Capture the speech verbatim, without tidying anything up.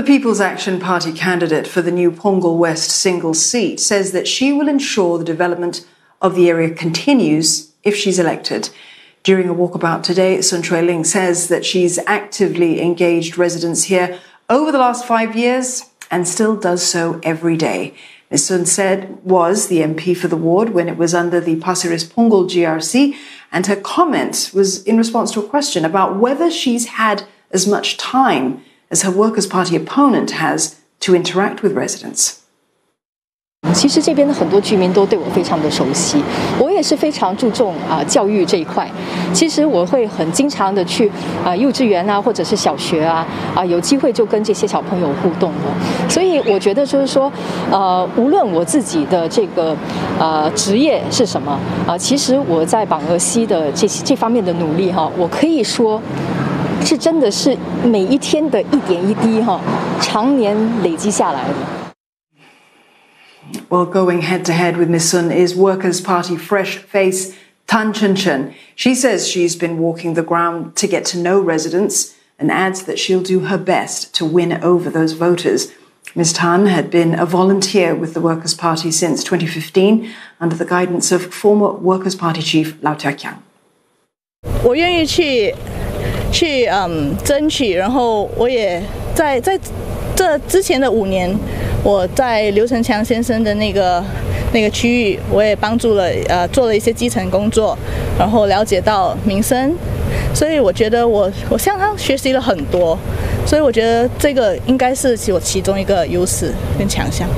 The People's Action Party candidate for the new Punggol West single seat says that she will ensure the development of the area continues if she's elected. During a walkabout today, Sun Xueling says that she's actively engaged residents here over the last five years and still does so every day. Miz Sun said was the M P for the ward when it was under the Pasir Ris Punggol G R C, and her comment was in response to a question about whether she's had as much time as her Workers' Party opponent has to interact with residents. 其实这边的很多居民都对我非常的熟悉，我也是非常注重啊教育这一块。其实我会很经常的去啊幼稚园啊，或者是小学啊，啊有机会就跟这些小朋友互动了。所以我觉得就是说，呃，无论我自己的这个呃职业是什么啊，其实我在榜鵝溪的这这方面的努力哈，我可以说。 是真的是每一天的一点一滴哈，常年累积下来的。Well, going head to head with Miz Sun is Workers' Party fresh face Tan Chen Chen. She says she's been walking the ground to get to know residents and adds that she'll do her best to win over those voters. Miz Tan had been a volunteer with the Workers' Party since twenty fifteen under the guidance of former Workers' Party chief Low Thia Khiang. 我愿意去 去嗯争取，然后我也在在这之前的五年，我在刘成强先生的那个那个区域，我也帮助了呃做了一些基层工作，然后了解到民生，所以我觉得我我向他学习了很多，所以我觉得这个应该是我其中一个优势跟强项。